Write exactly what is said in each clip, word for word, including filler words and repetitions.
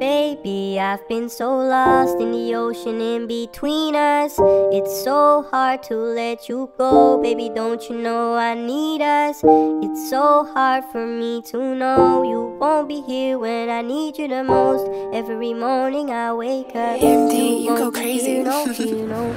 Baby, I've been so lost in the ocean in between us. It's so hard to let you go. Baby, don't you know I need us? It's so hard for me to know you won't be here when I need you the most. Every morning I wake up empty, you, you go crazy. You know, you know,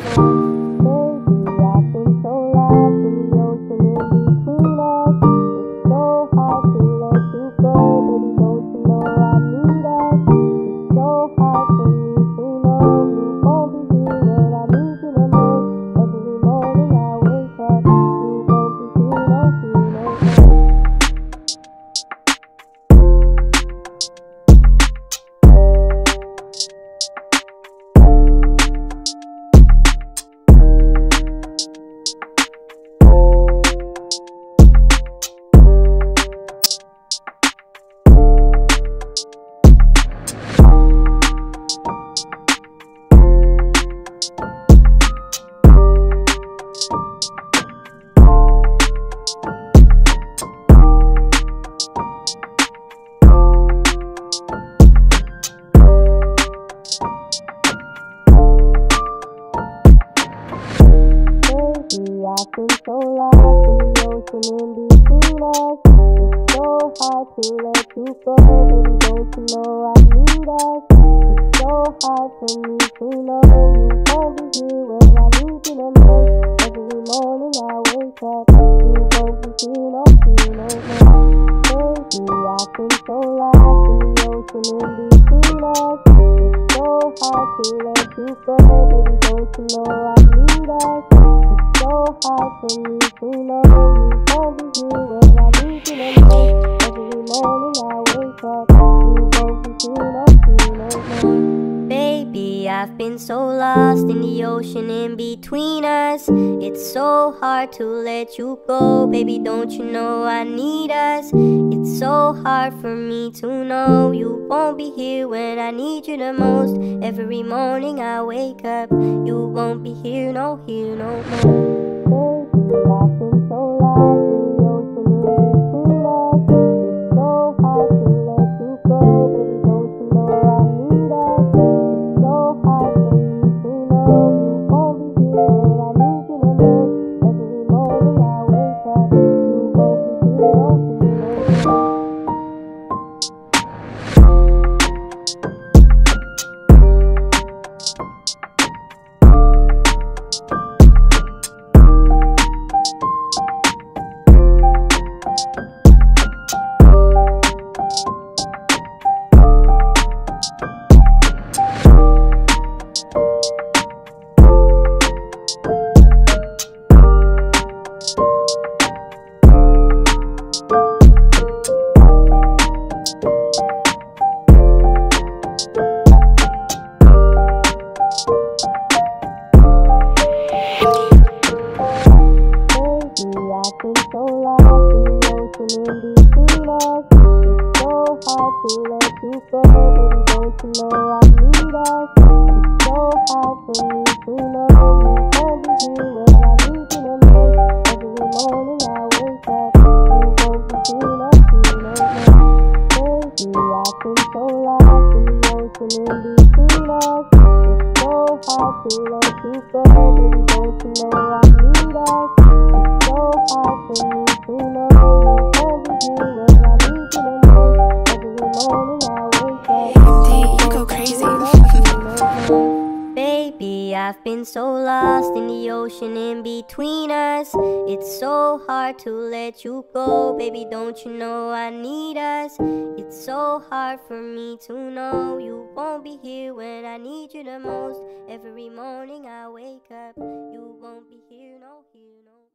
baby, I've been so lost in the ocean in between us. It's so hard to let you go. Baby, don't you know I need us? It's so hard for me to know you won't be here when I need you the most. Every morning I wake up, you won't be here, don't you I've been so lost in the ocean in between us. It's so hard to let you go. Baby, don't you know I need us? It's so hard for me to know you won't be here when I need you the most. Every morning I wake up, you won't be here, no, you know more. Baby, I've been so lost in the ocean in between us. It's so hard to let you go. Baby, don't you know I need us? It's so hard for me to know you won't be here when I need you the most. Every morning I wake up, you won't be here, no, you know. Baby, I've been so lost in the ocean in between us. It's so hard to let you go. Baby, don't you know I need us? It's so hard for me to know you won't be here when I need you the most. Every morning I wake up, you won't be here, no, here, no more. I've been so lost in the ocean in between us. It's so hard to let you go. Baby, don't you know I need us? It's so hard for me to know you won't be here when I need you the most. Every morning I wake up, you won't be here, don't you know? To let you go, baby, don't you know I need us? It's so hard for me to know you won't be here when I need you the most. Every morning I wake up, you won't be here, no, you know. Baby, I've been so lost in the ocean in between us. It's so hard to let you go, baby, don't you know I need us? It's so hard for me to know you won't be here when I need you the most. You go crazy. Baby, I've been so lost in the ocean in between us. It's so hard to let you go. Baby, don't you know I need us? It's so hard for me to know you won't be here when I need you the most. Every morning I wake up, you won't be here, no, here, no.